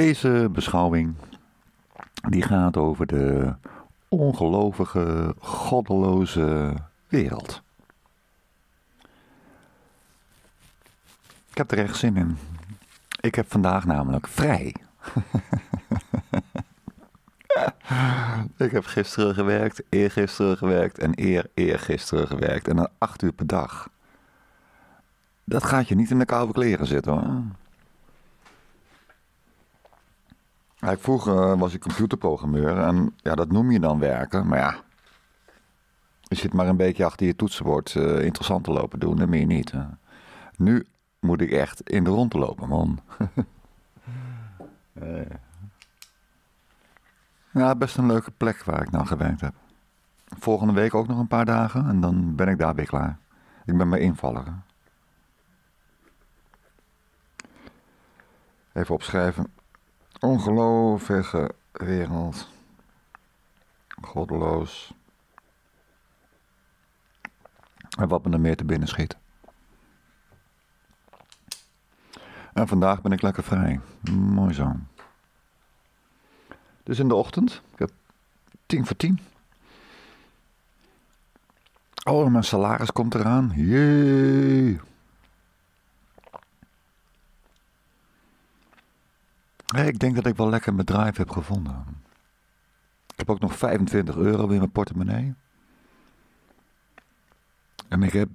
Deze beschouwing die gaat over de ongelovige, goddeloze wereld. Ik heb er echt zin in. Ik heb vandaag namelijk vrij. Ik heb gisteren gewerkt, eergisteren gewerkt en eergisteren gewerkt. En dan 8 uur per dag. Dat gaat je niet in de koude kleren zitten hoor. Ja, vroeger was ik computerprogrammeur en ja, dat noem je dan werken. Maar ja, je zit maar een beetje achter je toetsenbord interessant te lopen doen en meer niet. Hè. Nu moet ik echt in de rondte lopen, man. Ja, best een leuke plek waar ik nou gewerkt heb. Volgende week ook nog een paar dagen en dan ben ik daar weer klaar. Ik ben mijn invaller. Even opschrijven. Ongelovige wereld. Goddeloos. En wat me er meer te binnen schiet. En vandaag ben ik lekker vrij. Mooi zo. Dus in de ochtend. Ik heb 10 voor 10. Oh, mijn salaris komt eraan. Jee. Hey, ik denk dat ik wel lekker mijn drive heb gevonden. Ik heb ook nog €25 in mijn portemonnee. En ik heb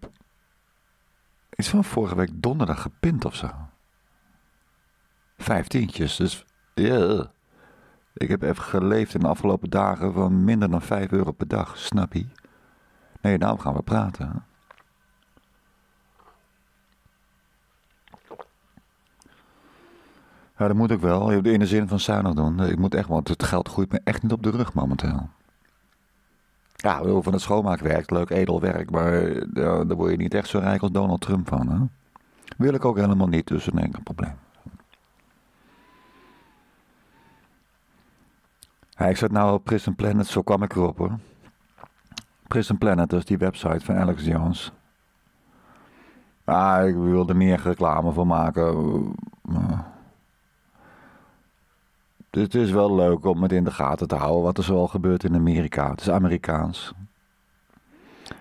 iets van vorige week donderdag gepint of zo. 5 tientjes, dus yeah. Ik heb even geleefd in de afgelopen dagen van minder dan €5 per dag, snap je? Nee, nou gaan we praten. Hè? Ja, dat moet ik wel. Je hebt in de zin van zuinig doen. Ik moet echt, want het geld groeit me echt niet op de rug momenteel. Ja, van het schoonmaakwerk, leuk edel werk, maar daar word je niet echt zo rijk als Donald Trump van. Hè? Wil ik ook helemaal niet, dus een enkel probleem. Ja, ik zat nou op Prison Planet, zo kwam ik erop hoor. Prison Planet, dat is die website van Alex Jones. Ah, ik wil er meer reclame van maken. Dus het is wel leuk om het in de gaten te houden wat er zoal gebeurt in Amerika. Het is Amerikaans.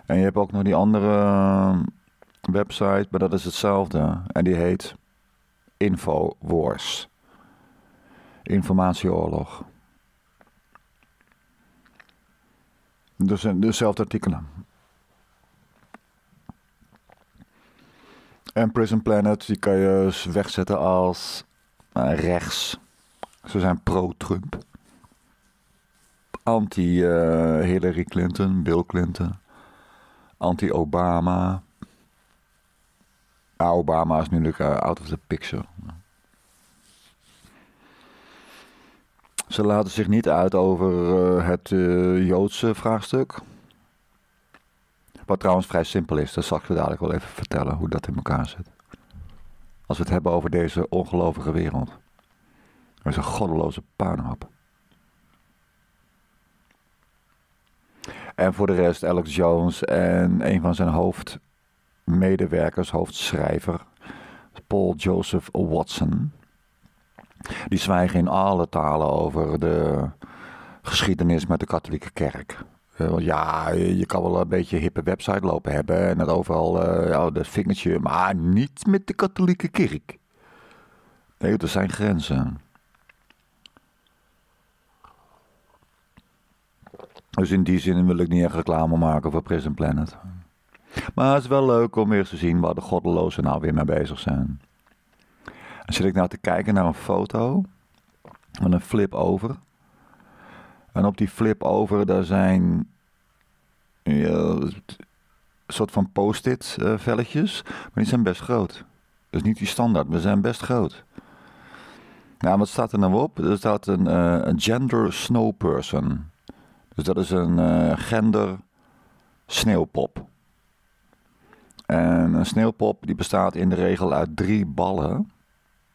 En je hebt ook nog die andere website, maar dat is hetzelfde. En die heet Infowars. Informatieoorlog. Dus dezelfde artikelen. En Prison Planet, die kan je wegzetten als rechts. Ze zijn pro-Trump. Anti-Hillary Clinton, Bill Clinton. Anti-Obama. Ah, Obama is nu out of the picture. Ze laten zich niet uit over het Joodse vraagstuk. Wat trouwens vrij simpel is. Dat zal ik je dadelijk wel even vertellen hoe dat in elkaar zit. Als we het hebben over deze ongelovige wereld. Dat is een goddeloze puinhoop. En voor de rest Alex Jones en een van zijn hoofdmedewerkers, hoofdschrijver, Paul Joseph Watson. Die zwijgen in alle talen over de geschiedenis met de katholieke kerk. Ja, je kan wel een beetje hippe website lopen hebben en dat overal dat vingertje, maar niet met de katholieke kerk. Nee, er zijn grenzen. Dus in die zin wil ik niet echt reclame maken voor Prison Planet. Maar het is wel leuk om weer te zien waar de goddelozen nou weer mee bezig zijn. En zit ik nou te kijken naar een foto van een flip over. En op die flip over daar zijn een soort van post-it velletjes. Maar die zijn best groot. Dus niet die standaard, maar ze zijn best groot. Nou, wat staat er nou op? Er staat een gender snow person. Dus dat is een gender sneeuwpop. En een sneeuwpop die bestaat in de regel uit 3 ballen.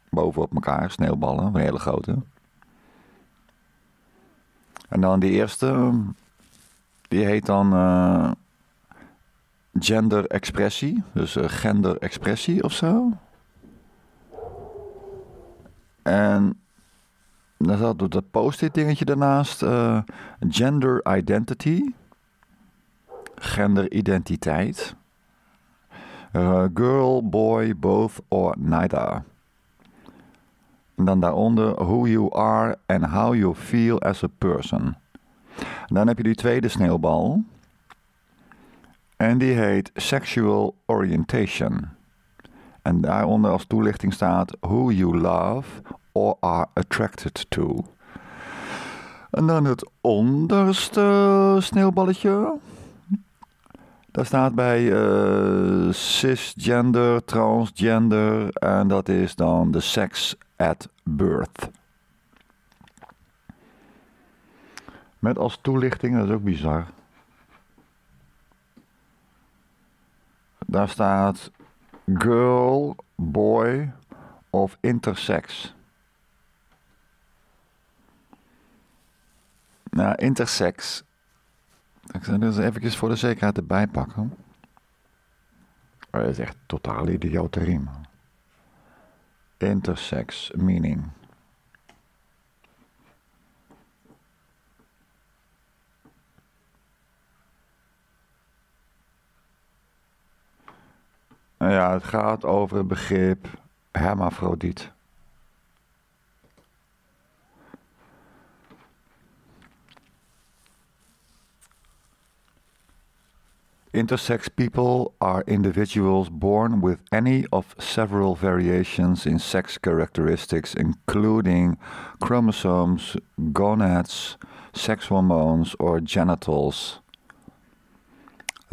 Bovenop elkaar, sneeuwballen, een hele grote. En dan die eerste, die heet dan gender expressie. Dus gender expressie of zo. En Dan zat op dat post-it dingetje daarnaast. Gender identity. Genderidentiteit. Girl, boy, both or neither. En dan daaronder who you are and how you feel as a person. En dan heb je die tweede sneeuwbal. En die heet sexual orientation. En daaronder als toelichting staat who you love or are attracted to. En dan het onderste sneeuwballetje. Daar staat bij cisgender, transgender en dat is dan de sex at birth. Met als toelichting, dat is ook bizar. Daar staat girl, boy of intersex. Nou, intersex. Ik zal dus even voor de zekerheid erbij pakken. Dat is echt totaal idiote riem. Intersex meaning. Ja, het gaat over het begrip hermafrodiet. Intersex people are individuals born with any of several variations in sex characteristics, including chromosomes, gonads, sex hormones or genitals.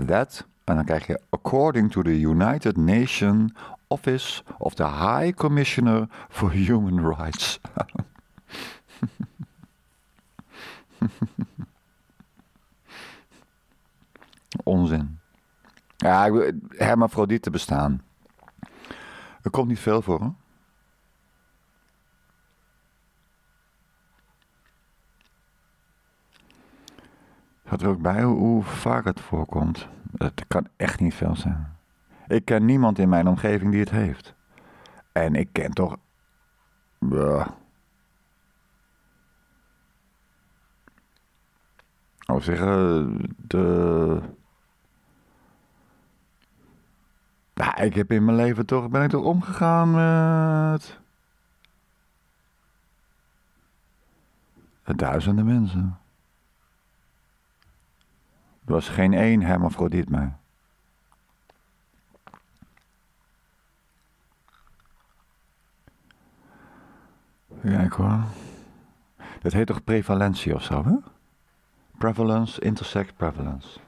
That, en dan krijg je according to the United Nations Office of the High Commissioner for Human Rights. Onzin. Ja, hermafrodieten bestaan. Er komt niet veel voor, hè? Gaat er ook bij hoe vaak het voorkomt. Het kan echt niet veel zijn. Ik ken niemand in mijn omgeving die het heeft. En ik ken toch... Bleh. Of zeggen, de... Nou, ik heb in mijn leven toch... Ben ik toch omgegaan met... duizenden mensen. Er was geen één hermafrodiet mij. Kijk hoor. Dat heet toch prevalentie of zo, hè? Prevalence, intersex prevalence.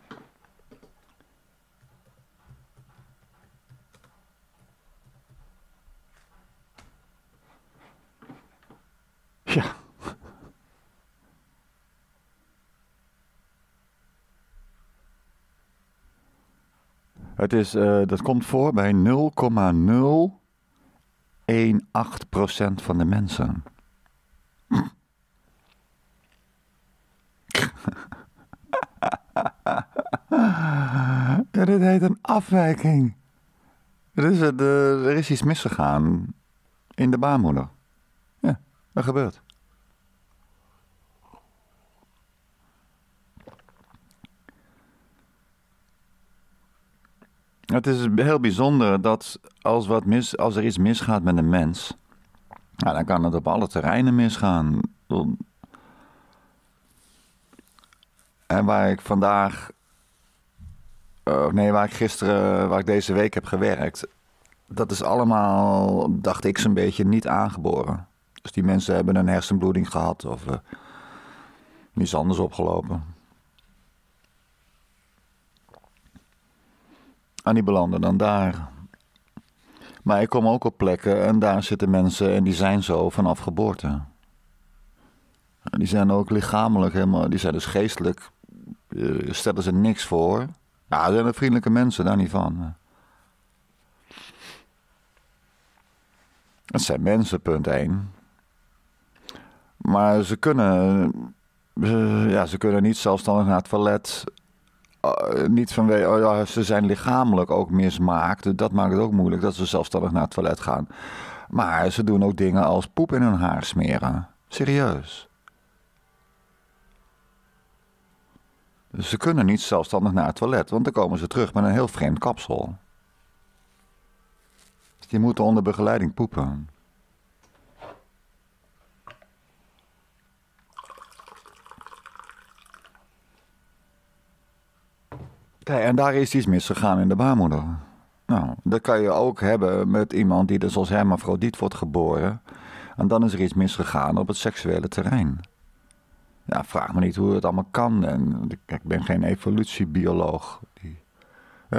Ja. Het is, dat komt voor bij 0,018% van de mensen. Ja, dit heet een afwijking. Er is iets misgegaan in de baarmoeder. Ja, dat gebeurt. Het is heel bijzonder dat als er iets misgaat met een mens... Nou, dan kan het op alle terreinen misgaan. En waar ik vandaag... waar ik deze week heb gewerkt... dat is allemaal, dacht ik, zo'n beetje niet aangeboren. Dus die mensen hebben een hersenbloeding gehad of iets anders opgelopen... En die belanden dan daar. Maar ik kom ook op plekken en daar zitten mensen en die zijn zo vanaf geboorte. Die zijn ook lichamelijk helemaal, die zijn dus geestelijk, stellen ze niks voor. Ja, ze zijn er vriendelijke mensen, daar niet van. Het zijn mensen, punt 1. Maar ze kunnen niet zelfstandig naar het toilet... niet vanwege, ze zijn lichamelijk ook mismaakt. Dat maakt het ook moeilijk dat ze zelfstandig naar het toilet gaan. Maar ze doen ook dingen als poep in hun haar smeren. Serieus. Dus ze kunnen niet zelfstandig naar het toilet, want dan komen ze terug met een heel vreemd kapsel. Dus die moeten onder begeleiding poepen. Kijk, en daar is iets misgegaan in de baarmoeder. Nou, dat kan je ook hebben met iemand die dus als hermafrodiet wordt geboren. En dan is er iets misgegaan op het seksuele terrein. Ja, vraag me niet hoe het allemaal kan. En, ik ben geen evolutiebioloog.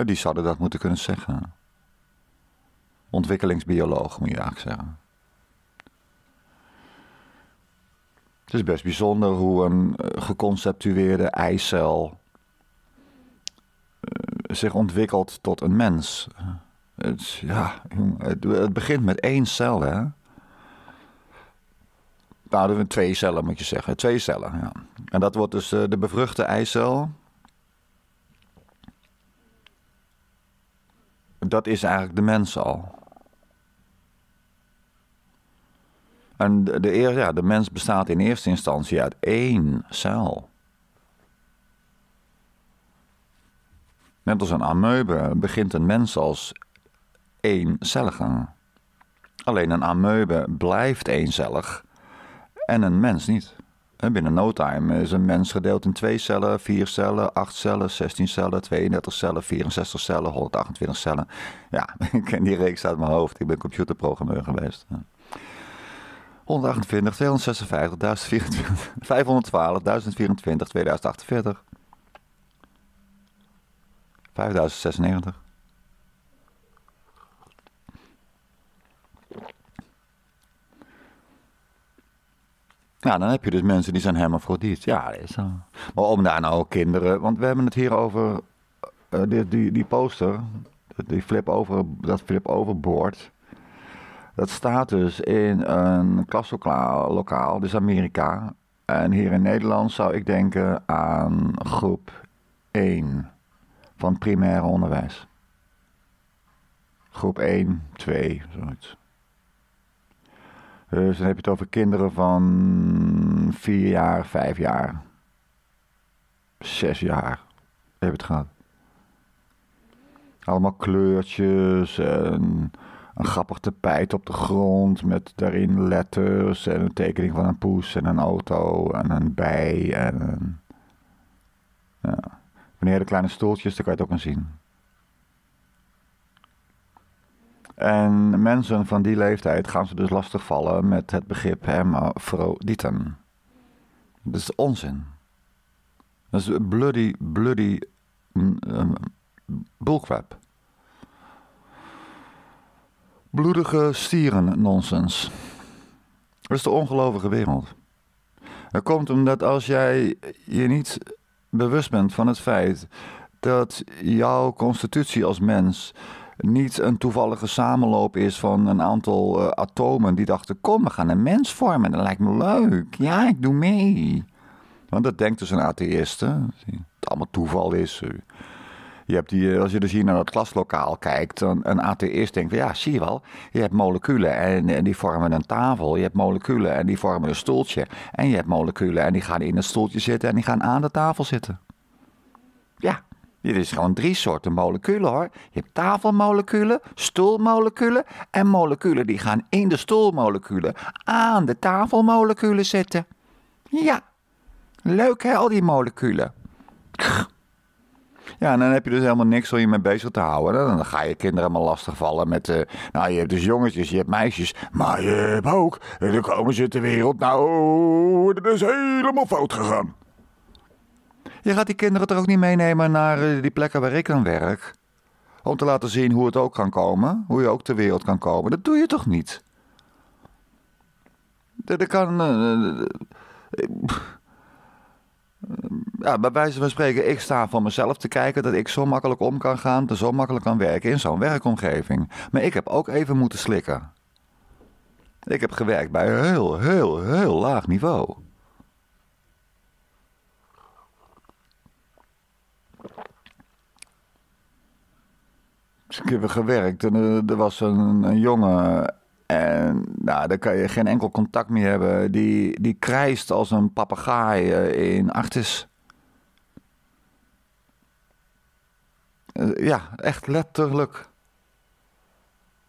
Die zouden dat moeten kunnen zeggen. Ontwikkelingsbioloog moet je eigenlijk zeggen. Het is best bijzonder hoe een geconceptueerde eicel zich ontwikkelt tot een mens. Het begint met 1 cel, hè. Nou, 2 cellen moet je zeggen. 2 cellen, ja. En dat wordt dus de bevruchte eicel. Dat is eigenlijk de mens al. En de mens bestaat in eerste instantie uit 1 cel. Net als een amoebe begint een mens als 1-cellige. Alleen een amoebe blijft 1-cellig en een mens niet. En binnen no time is een mens gedeeld in 2 cellen, 4 cellen, 8 cellen, 16 cellen, 32 cellen, 64 cellen, 128 cellen. Ja, ik ken die reeks uit mijn hoofd. Ik ben computerprogrammeur geweest. 128, 256, 1024, 512, 1024, 2048. 5096. Nou, dan heb je dus mensen die zijn hermafrodiet. Ja, dat is zo. Maar om daar nou ook kinderen... Want we hebben het hier over... Die poster... Dat flip overboard... Dat staat dus in een klaslokaal. Dus Amerika. En hier in Nederland zou ik denken aan groep 1... van primair onderwijs. Groep 1, 2, zoiets. Dus dan heb je het over kinderen van 4 jaar, 5 jaar. 6 jaar. Heb het gehad. Allemaal kleurtjes en een grappig tapijt op de grond met daarin letters en een tekening van een poes en een auto en een bij en een... Ja. Wanneer de kleine stoeltjes, daar kan je het ook aan zien. En mensen van die leeftijd gaan ze dus lastigvallen met het begrip hermafrodieten. Dat is onzin. Dat is bloody bullcrap. Bloedige stieren nonsens. Dat is de ongelovige wereld. Dat komt omdat als jij je niet... bewust bent van het feit dat jouw constitutie als mens niet een toevallige samenloop is van een aantal atomen die dachten, kom, we gaan een mens vormen, dat lijkt me leuk, ja, ik doe mee. Want dat denkt dus een atheïst, hè? Het allemaal toeval is. Je hebt als je dus hier naar dat klaslokaal kijkt, een atheïst denkt, ja, zie je wel, je hebt moleculen en die vormen een tafel. Je hebt moleculen en die vormen een stoeltje. En je hebt moleculen en die gaan in het stoeltje zitten en die gaan aan de tafel zitten. Ja, dit is gewoon 3 soorten moleculen, hoor. Je hebt tafelmoleculen, stoelmoleculen en moleculen die gaan in de stoelmoleculen aan de tafelmoleculen zitten. Ja, leuk hè, al die moleculen. Ja, en dan heb je dus helemaal niks om je mee bezig te houden. En dan ga je kinderen maar lastigvallen met... nou, je hebt dus jongetjes, je hebt meisjes. Maar je hebt ook... Dan komen ze ter wereld. Nou, dat is helemaal fout gegaan. Je gaat die kinderen toch ook niet meenemen naar die plekken waar ik aan werk? Om te laten zien hoe het ook kan komen. Hoe je ook ter wereld kan komen. Dat doe je toch niet? Dat kan... Ja, bij wijze van spreken, ik sta van mezelf te kijken dat ik zo makkelijk om kan gaan, zo makkelijk kan werken in zo'n werkomgeving. Maar ik heb ook even moeten slikken. Ik heb gewerkt bij een heel laag niveau. Dus ik heb gewerkt en er was een jongen En nou, daar kan je geen enkel contact meer hebben. Die krijst als een papegaai in Artis. Ja, echt letterlijk.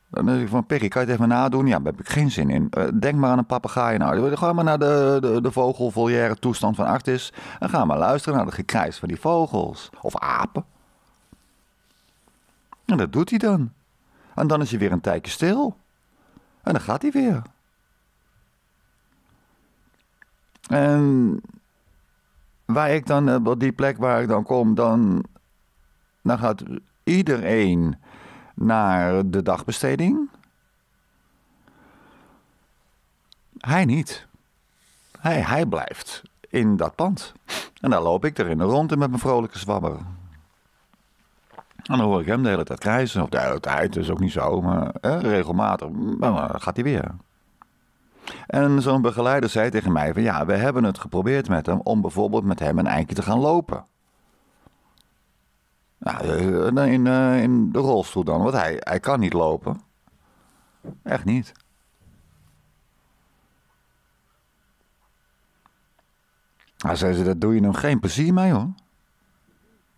Dan denk ik van, Perry, kan je het even nadoen? Ja, daar heb ik geen zin in. Denk maar aan een papegaai. Nou, ga maar naar de vogelvolière toestand van Artis. En ga maar luisteren naar de gekrijs van die vogels. Of apen. En dat doet hij dan. En dan is hij weer een tijdje stil. En dan gaat hij weer. En waar ik dan, op die plek waar ik dan kom, dan gaat iedereen naar de dagbesteding. Hij niet. Hij blijft in dat pand. En dan loop ik er in de ronde met mijn vrolijke zwabber. En dan hoor ik hem de hele tijd krijsen. Of de hele tijd, dus ook niet zo, maar regelmatig. Maar dan gaat hij weer. En zo'n begeleider zei tegen mij van, ja, we hebben het geprobeerd met hem om bijvoorbeeld met hem een eindje te gaan lopen. Nou, in de rolstoel dan, want hij kan niet lopen. Echt niet. Nou, zei ze, daar doe je hem geen plezier mee, hoor.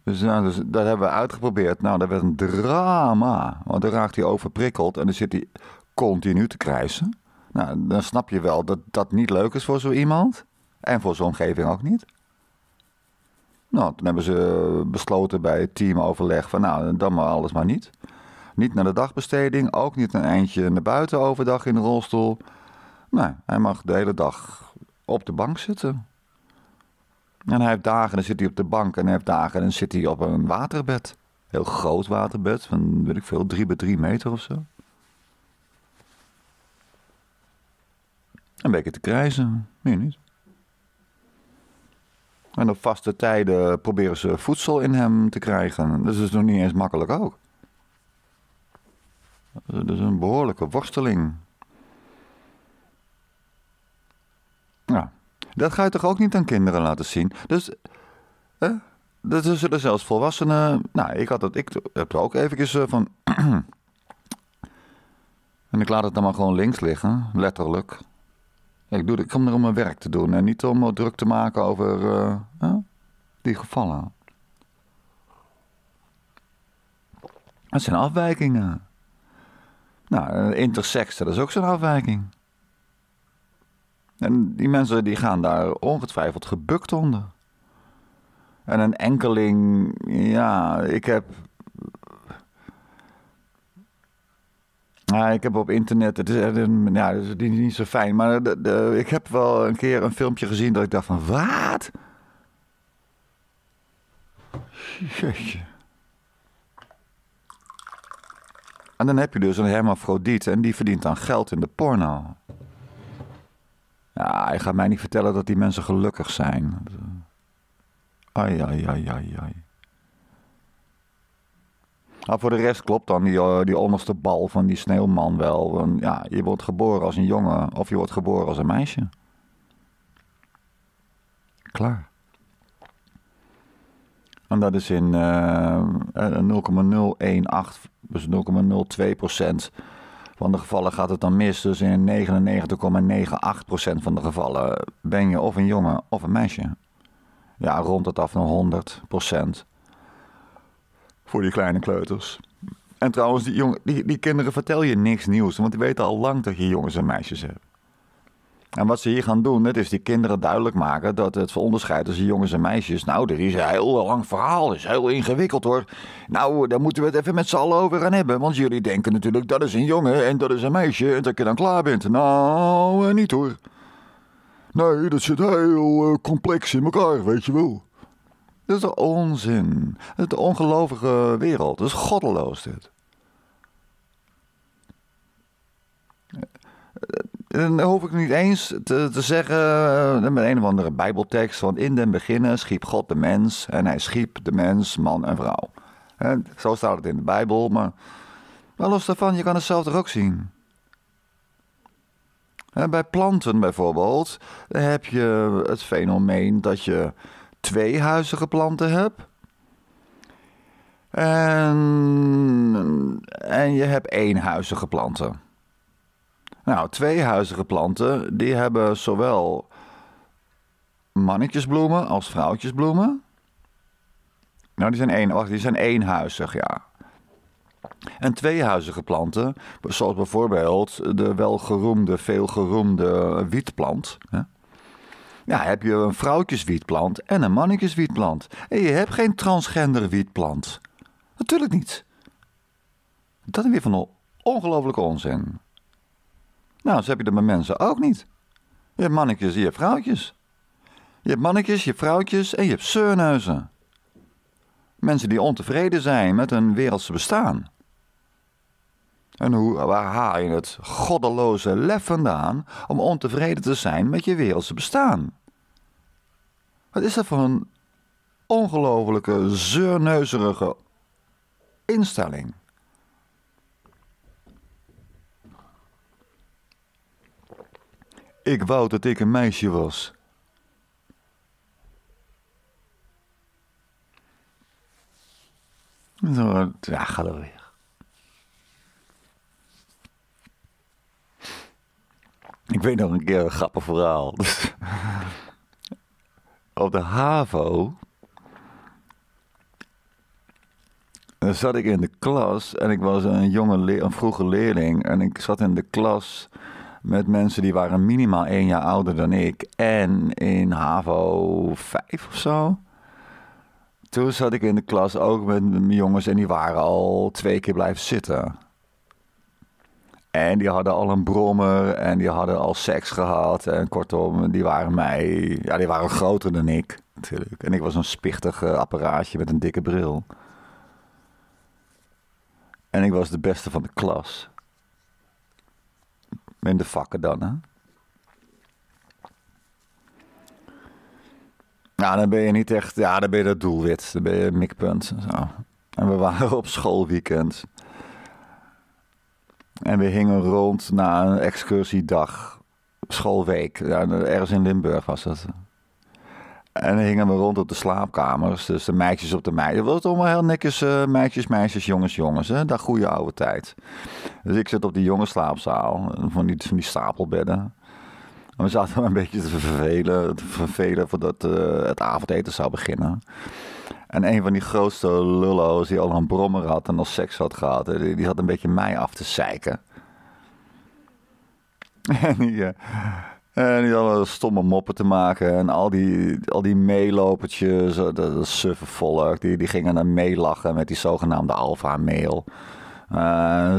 Dus dat hebben we uitgeprobeerd. Nou, dat werd een drama. Want dan raakt hij overprikkeld en dan zit hij continu te krijsen. Nou, dan snap je wel dat dat niet leuk is voor zo iemand. En voor zijn omgeving ook niet. Nou, toen hebben ze besloten bij het teamoverleg van, nou, dan maar alles maar niet. Niet naar de dagbesteding, ook niet een eindje naar buiten overdag in de rolstoel. Nee, hij mag de hele dag op de bank zitten. En hij heeft dagen, dan zit hij op de bank, en hij heeft dagen, dan zit hij op een waterbed. Heel groot waterbed, van, weet ik veel, 3 bij 3 meter of zo. Een beetje te krijsen, meer niet. En op vaste tijden proberen ze voedsel in hem te krijgen. Dus dat is nog niet eens makkelijk ook. Dat is een behoorlijke worsteling. Nou, dat ga je toch ook niet aan kinderen laten zien? Dus dat zullen zelfs volwassenen... Nou, ik heb er ook eventjes van... en ik laat het dan maar gewoon links liggen, letterlijk... Ik kom er om mijn werk te doen en niet om me druk te maken over die gevallen. Dat zijn afwijkingen. Nou, intersex, dat is ook zo'n afwijking. En die mensen die gaan daar ongetwijfeld gebukt onder. En een enkeling, ja, ik heb op internet, het is niet zo fijn, maar ik heb wel een keer een filmpje gezien dat ik dacht van, wat? Jeetje. En dan heb je dus een hermafrodiet en die verdient dan geld in de porno. Ja, hij gaat mij niet vertellen dat die mensen gelukkig zijn. Ai, ai, ai, ai, ai. Maar voor de rest klopt dan die onderste bal van die sneeuwman wel. Want ja, je wordt geboren als een jongen of je wordt geboren als een meisje. Klaar. En dat is in 0,018, dus 0,02% van de gevallen gaat het dan mis. Dus in 99,98% van de gevallen ben je of een jongen of een meisje. Ja, rond het af naar 100%. Voor die kleine kleuters. En trouwens, die kinderen vertel je niks nieuws. Want die weten al lang dat je jongens en meisjes hebt. En wat ze hier gaan doen, dat is die kinderen duidelijk maken... dat het onderscheid tussen jongens en meisjes... nou, dat is een heel lang verhaal. Dat is heel ingewikkeld, hoor. Nou, daar moeten we het even met z'n allen over gaan hebben. Want jullie denken natuurlijk, dat is een jongen en dat is een meisje... en dat je dan klaar bent. Nou, niet hoor. Nee, dat zit heel complex in elkaar, weet je wel. Dat is de onzin. Dat is de ongelovige wereld. Dat is goddeloos, dit. Dan hoef ik niet eens te zeggen met een of andere bijbeltekst... want in den beginnen schiep God de mens... en hij schiep de mens, man en vrouw. En zo staat het in de Bijbel, maar los daarvan, je kan het zelf toch ook zien. En bij planten bijvoorbeeld heb je het fenomeen dat je... 2 huizige planten heb. En je hebt 1 huizige planten. Nou, tweehuizige planten, die hebben zowel mannetjesbloemen als vrouwtjesbloemen. Nou, die zijn eenhuizig, ja. En tweehuizige planten, zoals bijvoorbeeld de welgeroemde, veelgeroemde wietplant. Hè? Ja, heb je een vrouwtjeswietplant en een mannetjeswietplant. En je hebt geen transgender wietplant. Natuurlijk niet. Dat is weer van een ongelofelijke onzin. Nou, zo heb je dat met mensen ook niet. Je hebt mannetjes en je hebt vrouwtjes. Je hebt mannetjes, je hebt vrouwtjes en je hebt zeurneuzen. Mensen die ontevreden zijn met hun wereldse bestaan. En waar haal je het goddeloze lef vandaan om ontevreden te zijn met je wereldse bestaan? Wat is dat voor een ongelofelijke, zeurneuzerige instelling? Ik wou dat ik een meisje was. Ja, ga er weer. Ik weet nog een keer een grappig verhaal. Op de HAVO zat ik in de klas en ik was een vroege leerling. En ik zat in de klas met mensen die waren minimaal 1 jaar ouder dan ik. En in HAVO 5 of zo. Toen zat ik in de klas ook met jongens en die waren al 2 keer blijven zitten. En die hadden al een brommer en die hadden al seks gehad. En kortom, die waren groter dan ik natuurlijk. En ik was een spichtig apparaatje met een dikke bril. En ik was de beste van de klas. In de vakken dan, hè. Nou, dan ben je niet echt... Ja, dan ben je dat doelwit. Dan ben je mikpunt en zo. En we waren op schoolweekend. En we hingen rond na een excursiedag. Schoolweek. Ja, ergens in Limburg was dat. En dan hingen we rond op de slaapkamers. Dus de meisjes op de meiden. Dat was allemaal heel netjes. Meisjes, jongens. Hè? Dat goede oude tijd. Dus ik zit op die jongenslaapzaal. Van die stapelbedden. En we zaten een beetje te vervelen voordat het avondeten zou beginnen. En een van die grootste lullo's die al een brommer had en al seks had gehad, die had een beetje mij af te zeiken. En die had wel stomme moppen te maken. En al die meelopertjes, dat suffe volk, die gingen dan meelachen met die zogenaamde alfa-mail.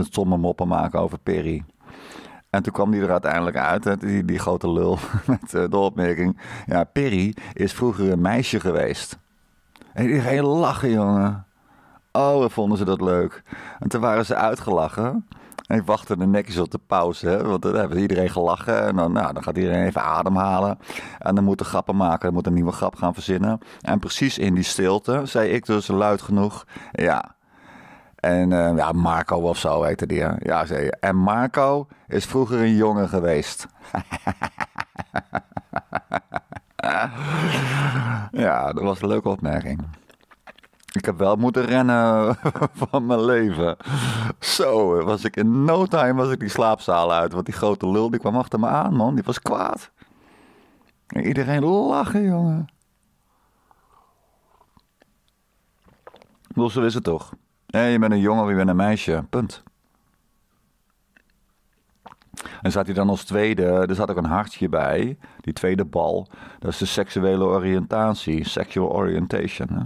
Stomme moppen maken over Perry. En toen kwam die er uiteindelijk uit, die grote lul, met de opmerking... Ja, Perry is vroeger een meisje geweest. En die ging lachen, jongen. Oh, vonden ze dat leuk. En toen waren ze uitgelachen. En ik wachtte de nekjes op de pauze, hè, want dan heeft iedereen gelachen. En dan gaat iedereen even ademhalen. En dan moet de grappen maken, dan moet een nieuwe grap gaan verzinnen. En precies in die stilte zei ik dus luid genoeg... Ja. En Marco of zo heette die. Hè? Ja, zei je. En Marco is vroeger een jongen geweest. Ja, dat was een leuke opmerking. Ik heb wel moeten rennen van mijn leven. Zo, was ik in no time die slaapzaal uit. Want die grote lul die kwam achter me aan, man. Die was kwaad. En iedereen lachen, jongen. Zo is het toch. Nee, je bent een jongen of je bent een meisje. Punt. En zat hij dan als tweede... Er zat ook een hartje bij. Die tweede bal. Dat is de seksuele oriëntatie. Sexual orientation. Hè?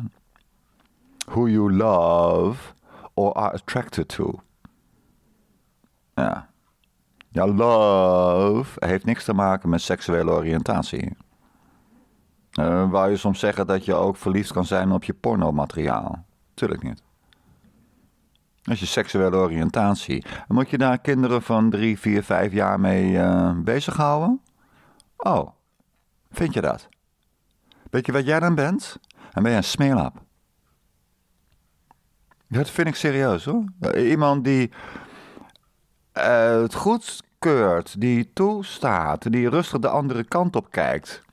Who you love or are attracted to. Ja. Ja, love heeft niks te maken met seksuele oriëntatie. Wou je soms zeggen dat je ook verliefd kan zijn op je pornomateriaal? Tuurlijk niet. Dat is je seksuele oriëntatie. En moet je daar kinderen van 3, 4, 5 jaar mee bezighouden? Oh, vind je dat? Weet je wat jij dan bent? Dan ben je een smeerlap. Dat vind ik serieus, hoor. Iemand die het goedkeurt, die toestaat, die rustig de andere kant op kijkt.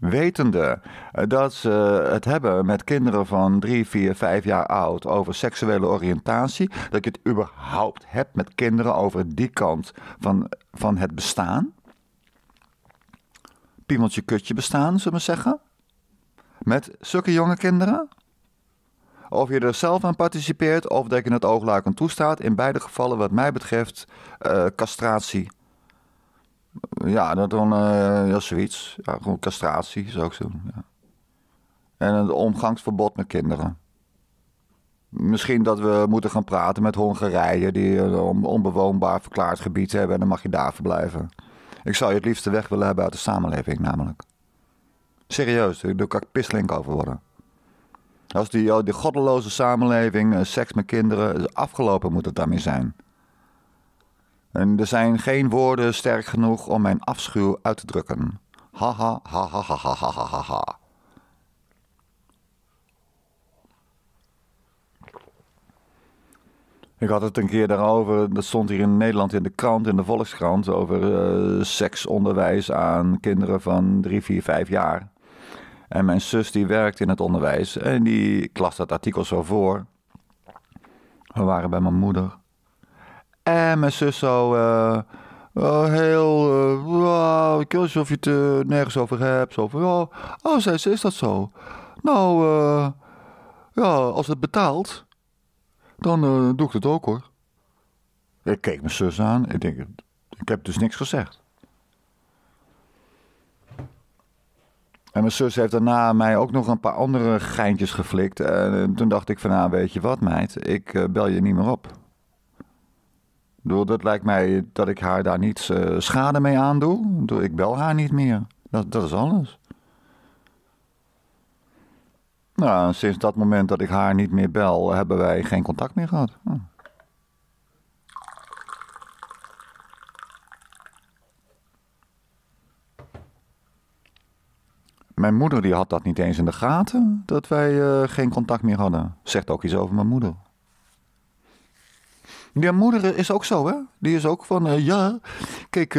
wetende dat ze het hebben met kinderen van 3, 4, 5 jaar oud over seksuele oriëntatie, dat je het überhaupt hebt met kinderen over die kant van het bestaan. Piemeltje kutje bestaan, zullen we zeggen. Met zulke jonge kinderen. Of je er zelf aan participeert of dat je het oogluikend toestaat. In beide gevallen wat mij betreft castratie. Ja, dat dan ja, zoiets. Ja, gewoon castratie zou ik doen. Ja. En een omgangsverbod met kinderen. Misschien dat we moeten gaan praten met Hongarije die een onbewoonbaar verklaard gebied hebben en dan mag je daar verblijven. Ik zou je het liefste weg willen hebben uit de samenleving namelijk. Serieus, daar kan ik pisslink over worden. Als die goddeloze samenleving, seks met kinderen, is afgelopen moet het daarmee zijn. En er zijn geen woorden sterk genoeg om mijn afschuw uit te drukken. Ha ha ha ha ha ha ha ha ha. Ik had het een keer daarover, dat stond hier in Nederland in de krant, in de Volkskrant, over seksonderwijs aan kinderen van 3, 4, 5 jaar. En mijn zus die werkt in het onderwijs en die las dat artikel zo voor. We waren bij mijn moeder. En mijn zus zo heel... ik weet niet of je het nergens over hebt. Zo van, oh, zei ze, is dat zo? Nou, ja, als het betaalt, dan doe ik het ook hoor. Ik keek mijn zus aan. Ik denk, ik heb dus niks gezegd. En mijn zus heeft daarna mij ook nog een paar andere geintjes geflikt. En toen dacht ik van, nou weet je wat meid, ik bel je niet meer op. Dat lijkt mij dat ik haar daar niet schade mee aandoe. Ik bel haar niet meer. Dat is alles. Nou, sinds dat moment dat ik haar niet meer bel, hebben wij geen contact meer gehad. Hm. Mijn moeder die had dat niet eens in de gaten, dat wij geen contact meer hadden. Zegt ook iets over mijn moeder. Ja, moeder is ook zo, hè? Die is ook van, ja, kijk,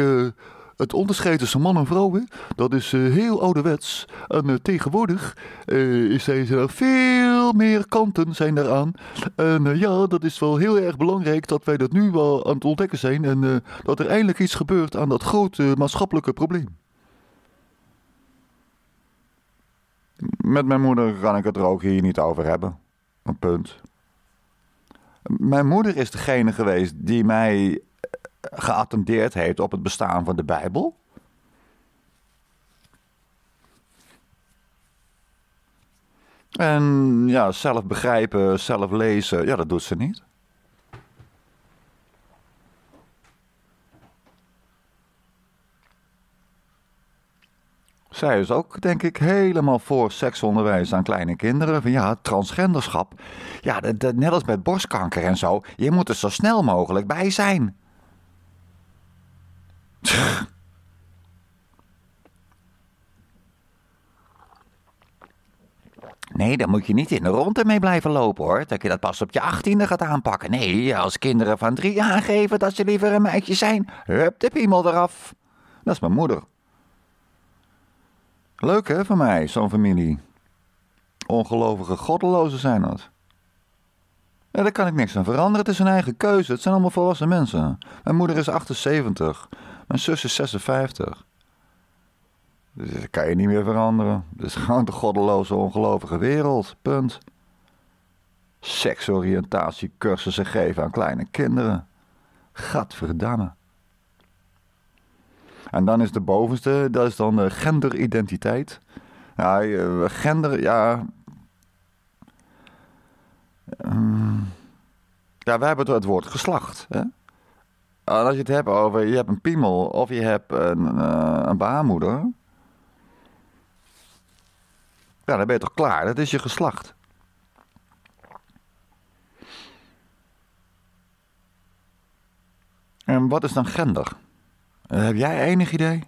het onderscheid tussen man en vrouw, hè? Dat is heel ouderwets. En tegenwoordig zijn er veel meer kanten zijn daaraan. En ja, dat is wel heel erg belangrijk dat wij dat nu wel aan het ontdekken zijn. En dat er eindelijk iets gebeurt aan dat grote maatschappelijke probleem. Met mijn moeder kan ik het er ook hier niet over hebben. Een punt. Mijn moeder is degene geweest die mij geattendeerd heeft op het bestaan van de Bijbel. En ja, zelf begrijpen, zelf lezen, ja, dat doet ze niet. Zij is ook, denk ik, helemaal voor seksonderwijs aan kleine kinderen. Van ja, transgenderschap. Ja, net als met borstkanker en zo. Je moet er zo snel mogelijk bij zijn. Nee, dan moet je niet in de ronde mee blijven lopen, hoor. Dat je dat pas op je 18e gaat aanpakken. Nee, als kinderen van 3 aangeven dat ze liever een meisje zijn. Hup de piemel eraf. Dat is mijn moeder. Leuk hè, van mij, zo'n familie. Ongelovige goddelozen zijn dat. Ja, daar kan ik niks aan veranderen. Het is hun eigen keuze. Het zijn allemaal volwassen mensen. Mijn moeder is 78. Mijn zus is 56. Dus dat kan je niet meer veranderen. Het is gewoon de goddeloze, ongelovige wereld. Punt. Seksoriëntatiecursussen geven aan kleine kinderen. Gadverdamme. En dan is de bovenste, dat is dan genderidentiteit. Ja, gender, ja... Ja, wij hebben het woord geslacht. Hè? En als je het hebt over, je hebt een piemel of je hebt een baarmoeder. Ja, dan ben je toch klaar, dat is je geslacht. En wat is dan gender? Heb jij enig idee?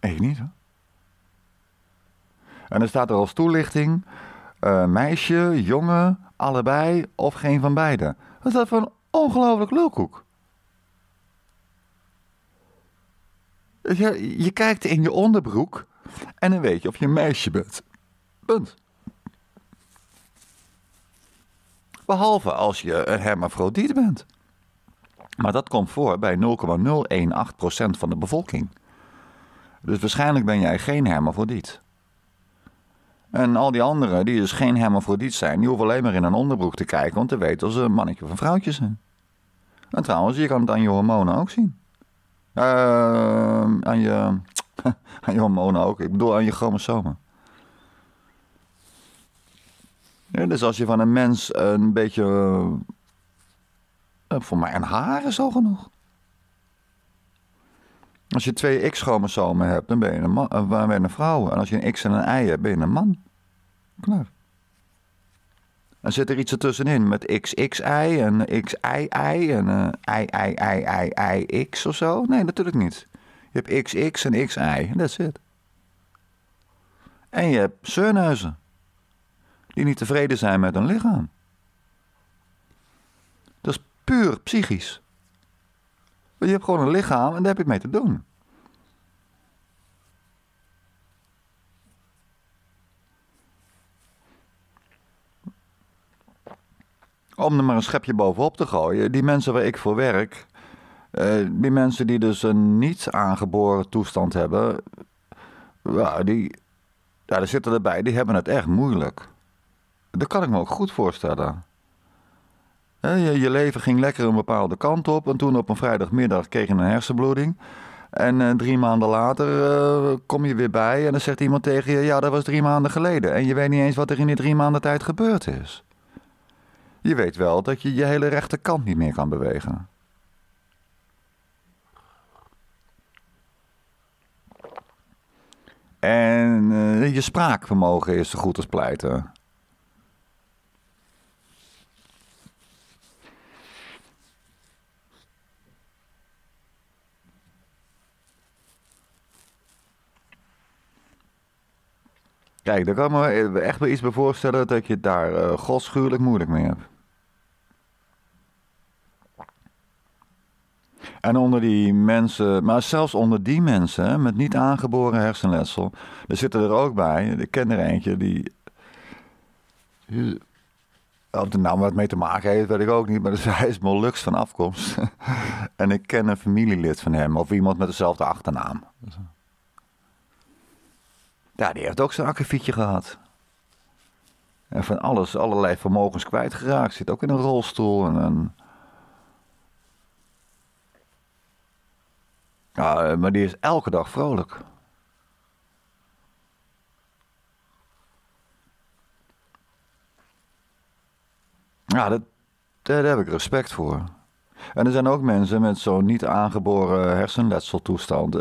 Ik niet, hoor. En dan staat er als toelichting... meisje, jongen, allebei of geen van beide. Wat is dat voor een ongelooflijk lulkoek? Je kijkt in je onderbroek... En dan weet je of je een meisje bent. Punt. Behalve als je een hermafrodiet bent. Maar dat komt voor bij 0,018% van de bevolking. Dus waarschijnlijk ben jij geen hermafrodiet. En al die anderen die dus geen hermafrodiet zijn, die hoeven alleen maar in een onderbroek te kijken om te weten of ze een mannetje of een vrouwtje zijn. En trouwens, je kan het aan je hormonen ook zien. Aan je hormonen ook. Ik bedoel aan je chromosomen. Ja, dus als je van een mens een beetje... voor mij een haar is al genoeg. Als je 2 X-chromosomen hebt, dan ben je een vrouw. En als je een X en een Y hebt, ben je een man. Klaar. Dan zit er iets ertussenin met XXI en XII en IIIIIX of zo. Nee, natuurlijk niet. Je hebt XX en XI. That's it. En je hebt zeurneuzen. Die niet tevreden zijn met hun lichaam. Dat is puur psychisch. Want je hebt gewoon een lichaam en daar heb je mee te doen. Om er maar een schepje bovenop te gooien. Die mensen waar ik voor werk. Die mensen die dus een niet aangeboren toestand hebben. Daar zitten erbij. Die hebben het echt moeilijk. Dat kan ik me ook goed voorstellen. Je leven ging lekker een bepaalde kant op. En toen op een vrijdagmiddag kreeg je een hersenbloeding. En 3 maanden later kom je weer bij. En dan zegt iemand tegen je, ja dat was 3 maanden geleden. En je weet niet eens wat er in die 3 maanden tijd gebeurd is. Je weet wel dat je je hele rechterkant niet meer kan bewegen. En je spraakvermogen is zo goed als pleiten. Kijk, daar kan ik me echt wel iets bij voorstellen dat je het daar godschuwelijk moeilijk mee hebt. En onder die mensen, maar zelfs onder die mensen met niet aangeboren hersenletsel, er zitten er ook bij, ik ken er eentje die... Of er nou wat mee te maken heeft, weet ik ook niet, maar hij is Moluks van afkomst. En ik ken een familielid van hem, of iemand met dezelfde achternaam. Ja, die heeft ook zijn akkefietje gehad. En van alles, allerlei vermogens kwijtgeraakt. Zit ook in een rolstoel. Ja, maar die is elke dag vrolijk. Ja, daar heb ik respect voor. En er zijn ook mensen met zo'n niet aangeboren hersenletseltoestand.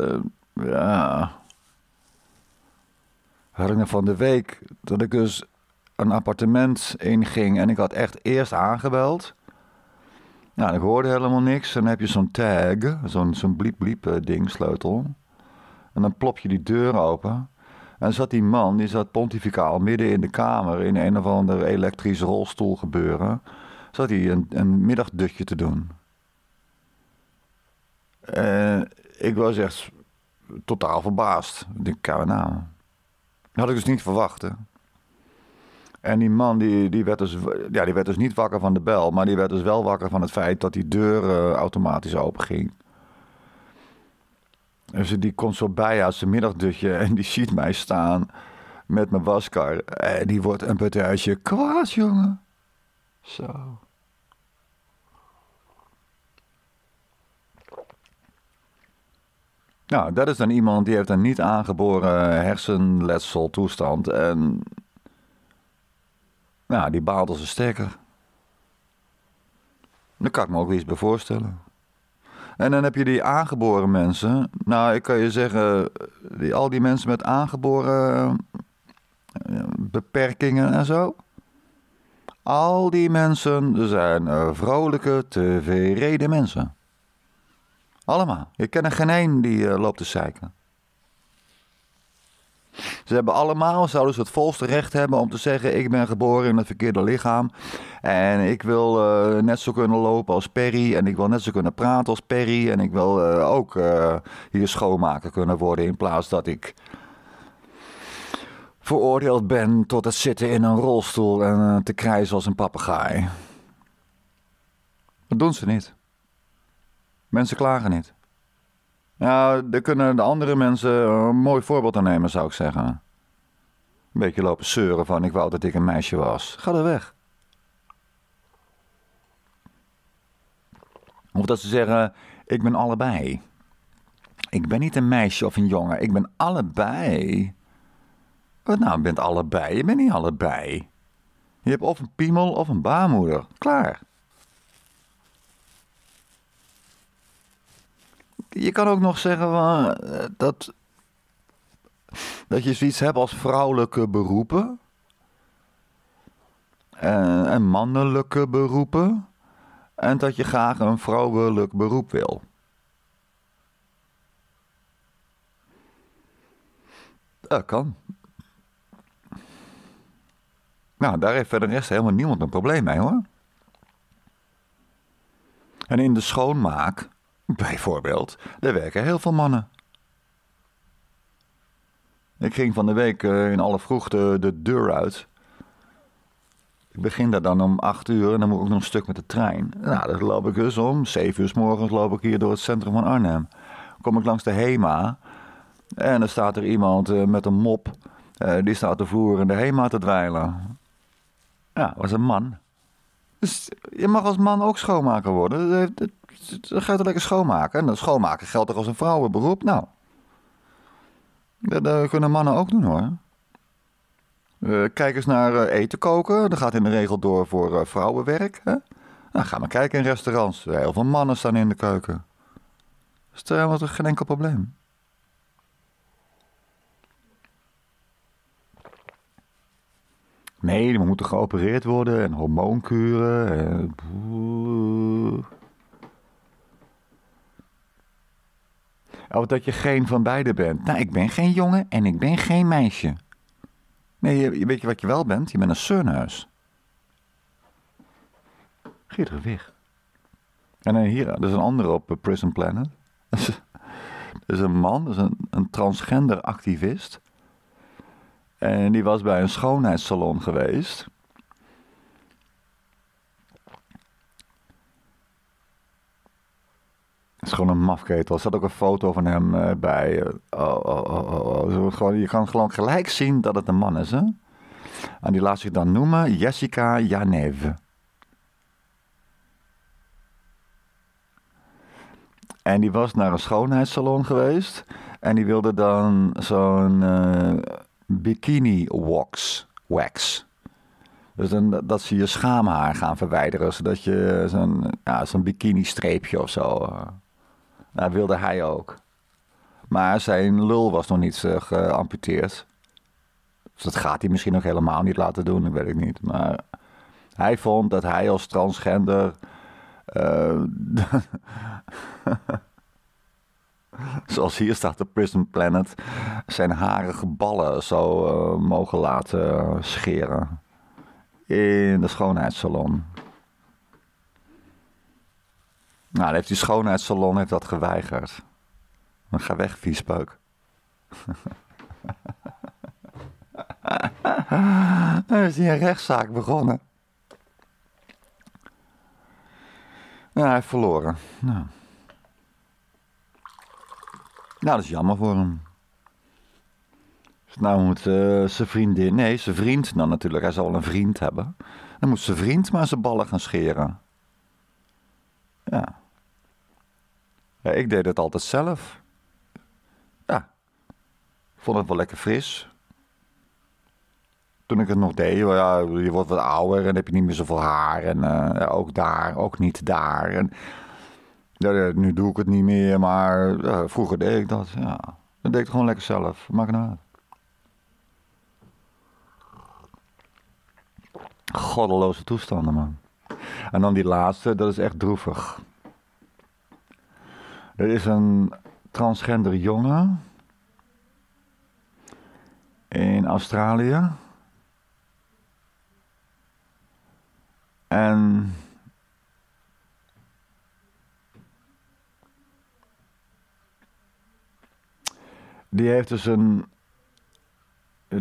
Ja... Had ik nog van de week dat ik dus een appartement inging en ik had echt eerst aangebeld. Nou, ik hoorde helemaal niks. En dan heb je zo'n tag, zo'n bliep-bliep ding, sleutel. En dan plop je die deur open. En dan zat die man, die zat pontificaal midden in de kamer in een of ander elektrisch rolstoel gebeuren. Zat hij een middagdutje te doen. Ik was echt totaal verbaasd. Ik denk, kijk nou... Dat had ik dus niet verwacht. Hè. En die man die werd dus niet wakker van de bel. Maar die werd dus wel wakker van het feit dat die deur automatisch open ging. Dus die komt zo bij uit zijn middagdutje. En die ziet mij staan met mijn waskar. En die wordt een partijtje kwaad, jongen. Zo. Nou, dat is dan iemand die heeft een niet aangeboren hersenletseltoestand. En nou, die baalt als een stekker. Daar kan ik me ook iets bij voorstellen. En dan heb je die aangeboren mensen. Nou, ik kan je zeggen, al die mensen met aangeboren beperkingen en zo. Al die mensen zijn vrolijke, tevreden mensen. Allemaal. Ik ken er geen één die loopt te zeiken. Ze hebben allemaal, zouden ze het volste recht hebben om te zeggen... ik ben geboren in het verkeerde lichaam... en ik wil net zo kunnen lopen als Perry... en ik wil net zo kunnen praten als Perry... en ik wil ook hier schoonmaker kunnen worden... in plaats dat ik veroordeeld ben tot het zitten in een rolstoel en te krijsen als een papegaai. Dat doen ze niet. Mensen klagen niet. Nou, daar kunnen de andere mensen een mooi voorbeeld aan nemen, zou ik zeggen. Een beetje lopen zeuren van ik wou dat ik een meisje was. Ga er weg. Of dat ze zeggen, ik ben allebei. Ik ben niet een meisje of een jongen, ik ben allebei. Wat nou, je bent allebei? Je bent niet allebei. Je hebt of een piemel of een baarmoeder. Klaar. Je kan ook nog zeggen dat je zoiets hebt als vrouwelijke beroepen. En mannelijke beroepen. En dat je graag een vrouwelijk beroep wil. Dat kan. Nou, daar heeft verder de rest helemaal niemand een probleem mee, hoor. En in de schoonmaak, bijvoorbeeld, daar werken heel veel mannen. Ik ging van de week in alle vroegte de deur uit. Ik begin daar dan om 8 uur en dan moet ik nog een stuk met de trein. Nou, dan loop ik dus om 7 uur 's morgens loop ik hier door het centrum van Arnhem. Kom ik langs de HEMA en dan staat er iemand met een mop. Die staat de vloer in de HEMA te dweilen. Ja, was een man. Dus je mag als man ook schoonmaker worden. Dan ga je toch lekker schoonmaken. En dat schoonmaken geldt toch als een vrouwenberoep? Nou, dat kunnen mannen ook doen, hoor. Kijk eens naar eten koken. Dat gaat in de regel door voor vrouwenwerk. Hè? Nou, ga maar kijken in restaurants. Heel veel mannen staan in de keuken. Dus daar hebben we geen enkel probleem. Nee, we moeten geopereerd worden en hormoonkuren. En... of dat je geen van beide bent. Nou, ik ben geen jongen en ik ben geen meisje. Nee, weet je wat je wel bent? Je bent een surneus. Geet er weg. En dan hier, er is een andere op Prison Planet. Dat is een man, dat is een transgender activist. En die was bij een schoonheidssalon geweest. Dat is gewoon een mafketel. Er zat ook een foto van hem bij. Je kan gewoon gelijk zien dat het een man is, hè? En die laat zich dan noemen Jessica Janeve. En die was naar een schoonheidssalon geweest. En die wilde dan zo'n... bikini wax. Dus dat ze je schaamhaar gaan verwijderen, zodat je zo'n bikini streepje of zo. Dat wilde hij ook. Maar zijn lul was nog niet geamputeerd. Dus dat gaat hij misschien nog helemaal niet laten doen, dat weet ik niet. Maar hij vond dat hij als transgender... zoals hier staat op Prison Planet, zijn harige ballen zo mogen laten scheren in de schoonheidssalon. Nou, dan heeft die schoonheidssalon heeft dat geweigerd. Dan ga weg, vies peuk. Er is hier een rechtszaak begonnen. Ja, hij heeft verloren. Nou. Nou, dat is jammer voor hem. Dus nou moet zijn vriendin... Nee, zijn vriend dan natuurlijk. Hij zal wel een vriend hebben. Dan moet zijn vriend maar zijn ballen gaan scheren. Ja. Ja, ik deed het altijd zelf. Ja. Ik vond het wel lekker fris. Toen ik het nog deed... Ja, je wordt wat ouder en heb je niet meer zoveel haar. En ja, ook daar, ook niet daar. En... ja, nu doe ik het niet meer, maar ja, vroeger deed ik dat. Ja. Dat deed ik gewoon lekker zelf. Maak het nou uit. Goddeloze toestanden, man. En dan die laatste, dat is echt droevig. Er is een transgender jongen in Australië. En... die heeft dus een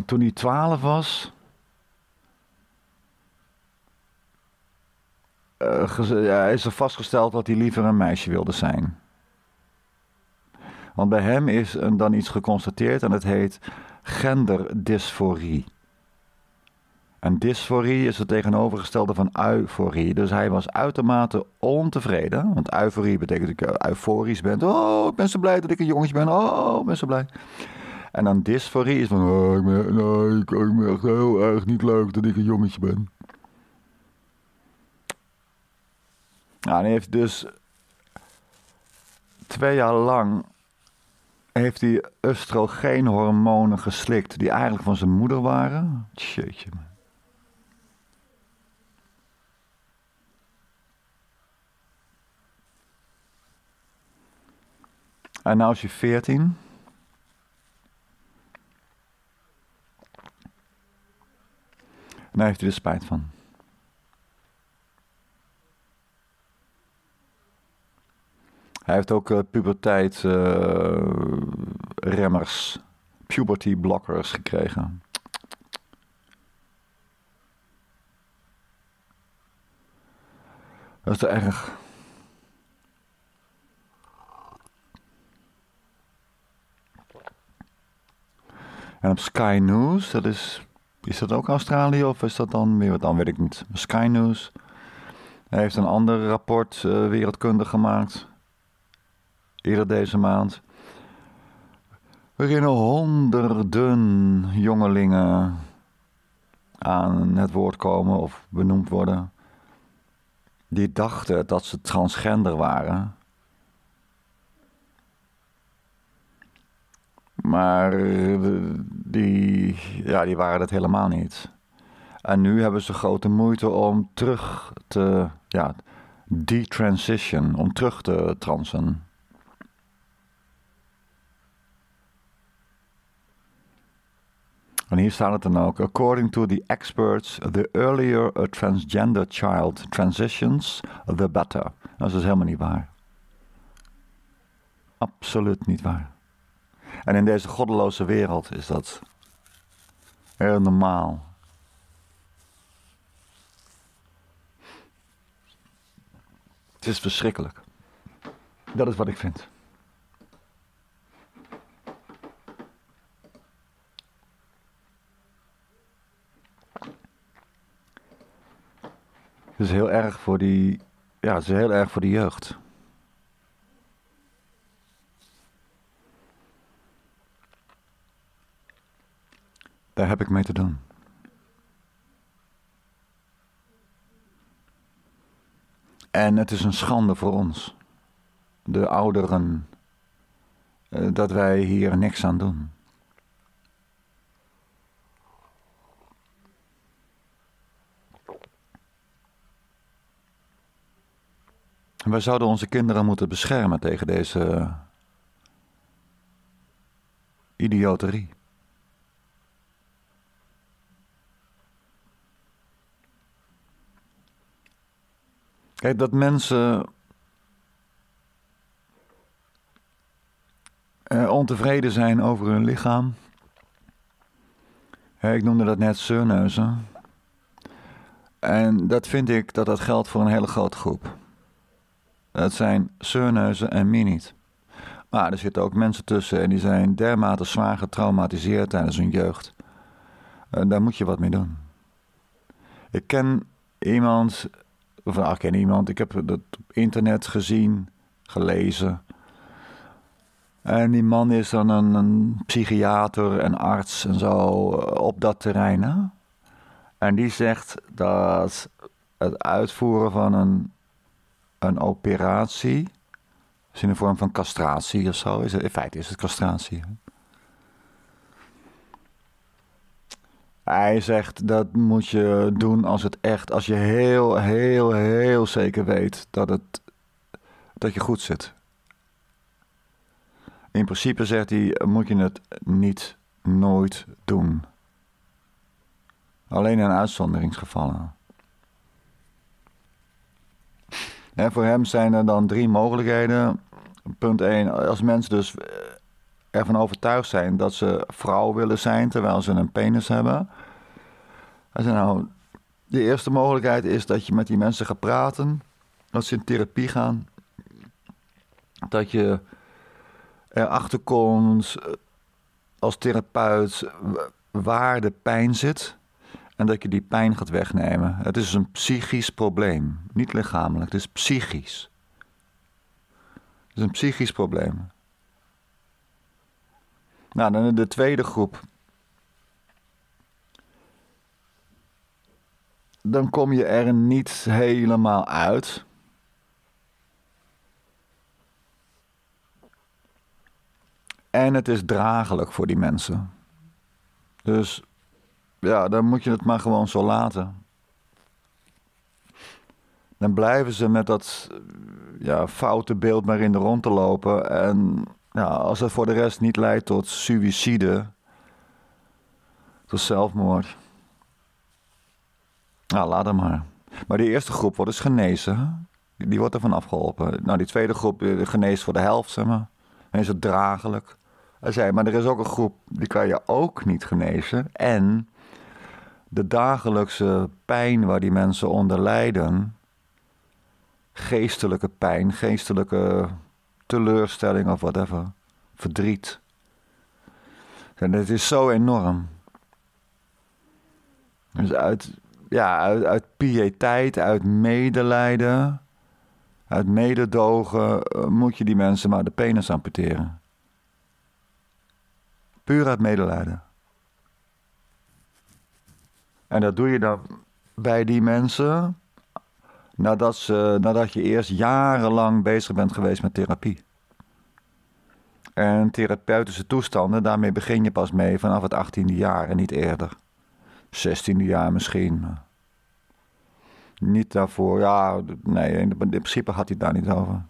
toen hij 12 was, is er vastgesteld dat hij liever een meisje wilde zijn. Want bij hem is dan iets geconstateerd en het heet genderdysforie. En dysforie is het tegenovergestelde van euforie. Dus hij was uitermate ontevreden. Want euforie betekent dat je euforisch bent. Oh, ik ben zo blij dat ik een jongetje ben. Oh, ik ben zo blij. En dan dysforie is van... Oh, ik ben echt heel erg niet leuk dat ik een jongetje ben. Nou, en hij heeft dus... 2 jaar lang... heeft hij oestrogeenhormonen geslikt... die eigenlijk van zijn moeder waren. Tjeetje, man. En nou is hij 14. En daar heeft hij er spijt van. Hij heeft ook puberteitremmers, puberty blockers gekregen. Dat is te erg. En op Sky News, dat is dat ook Australië of is dat dan weer wat? Dan weet ik niet. Sky News heeft een ander rapport wereldkundig gemaakt. Eerder deze maand. Waarin honderden jongelingen aan het woord komen of benoemd worden. Die dachten dat ze transgender waren. Maar die waren dat helemaal niet. En nu hebben ze grote moeite om terug te... Ja, detransition. Om terug te transen. En hier staat het dan ook. According to the experts, the earlier a transgender child transitions, the better. Dat is helemaal niet waar. Absoluut niet waar. En in deze goddeloze wereld is dat heel normaal. Het is verschrikkelijk. Dat is wat ik vind. Het is heel erg voor die, ja, het is heel erg voor die jeugd. Daar heb ik mee te doen. En het is een schande voor ons, de ouderen, dat wij hier niks aan doen. Wij zouden onze kinderen moeten beschermen tegen deze idioterie. Kijk, dat mensen ontevreden zijn over hun lichaam. Ik noemde dat net zeurneuzen. En dat vind ik dat geldt voor een hele grote groep. Het zijn zeurneuzen en meer niet. Maar er zitten ook mensen tussen en die zijn dermate zwaar getraumatiseerd tijdens hun jeugd. Daar moet je wat mee doen. Ik ken iemand, ik heb dat op internet gezien, gelezen. En die man is dan een psychiater en arts en zo op dat terrein. Hè? En die zegt dat het uitvoeren van een operatie, is in de vorm van castratie of zo. In feite is het castratie. Hij zegt dat moet je doen als je heel, heel, heel zeker weet dat je goed zit. In principe zegt hij, moet je het nooit doen. Alleen in uitzonderingsgevallen. En voor hem zijn er dan 3 mogelijkheden. Punt 1, als mensen dus ervan overtuigd zijn dat ze vrouw willen zijn terwijl ze een penis hebben. Als je nou, de eerste mogelijkheid is dat je met die mensen gaat praten, dat ze in therapie gaan, dat je erachter komt als therapeut waar de pijn zit en dat je die pijn gaat wegnemen. Het is een psychisch probleem, niet lichamelijk, het is psychisch. Het is een psychisch probleem. Nou, dan de tweede groep. Dan kom je er niet helemaal uit. En het is draaglijk voor die mensen. Dus ja, dan moet je het maar gewoon zo laten. Dan blijven ze met dat foute beeld maar in de rond te lopen. En ja, als het voor de rest niet leidt tot suïcide, tot zelfmoord, nou, laat hem maar. Maar die eerste groep wordt dus genezen. Die wordt ervan afgeholpen. Nou, die tweede groep geneest voor de helft, zeg maar. En is het draaglijk. Hij zei, maar er is ook een groep, die kan je ook niet genezen. En de dagelijkse pijn waar die mensen onder lijden, geestelijke pijn, geestelijke teleurstelling of whatever, verdriet. En het is zo enorm. Dus uit piëteit, uit medelijden, uit mededogen moet je die mensen maar de penis amputeren. Puur uit medelijden. En dat doe je dan bij die mensen nadat je eerst jarenlang bezig bent geweest met therapie. En therapeutische toestanden, daarmee begin je pas mee vanaf het 18e jaar en niet eerder. 16e jaar misschien. Niet daarvoor, ja, nee, in principe had hij het daar niet over.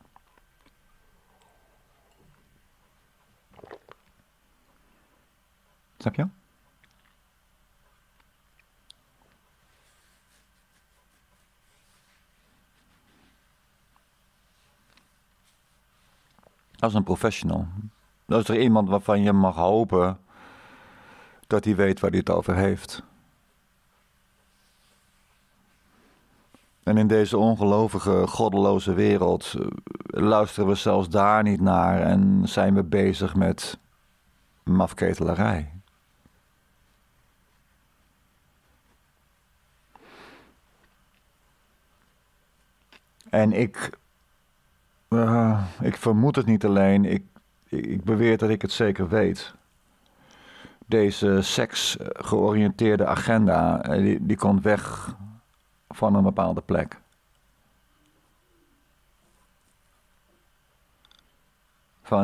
Snap je? Dat is een professional. Dat is er iemand waarvan je mag hopen dat hij weet waar hij het over heeft. En in deze ongelovige, goddeloze wereld luisteren we zelfs daar niet naar en zijn we bezig met mafketelarij. En ik vermoed het niet alleen, ik beweer dat ik het zeker weet. Deze seksgeoriënteerde agenda, die komt weg van een bepaalde plek.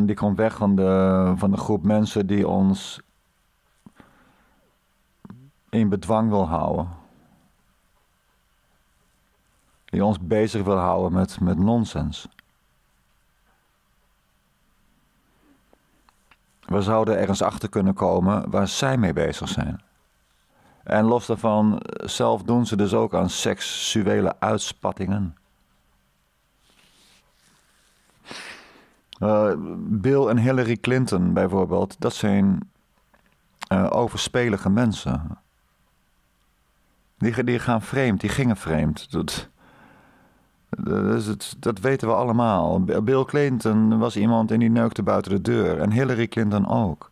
Die komt weg van de groep mensen die ons in bedwang wil houden. Die ons bezig wil houden met nonsens. We zouden ergens achter kunnen komen waar zij mee bezig zijn. En los daarvan, zelf doen ze dus ook aan seksuele uitspattingen. Bill en Hillary Clinton bijvoorbeeld, dat zijn overspelige mensen. Die gaan vreemd, die gingen vreemd. Dat weten we allemaal. Bill Clinton was iemand en die neukte buiten de deur. En Hillary Clinton ook.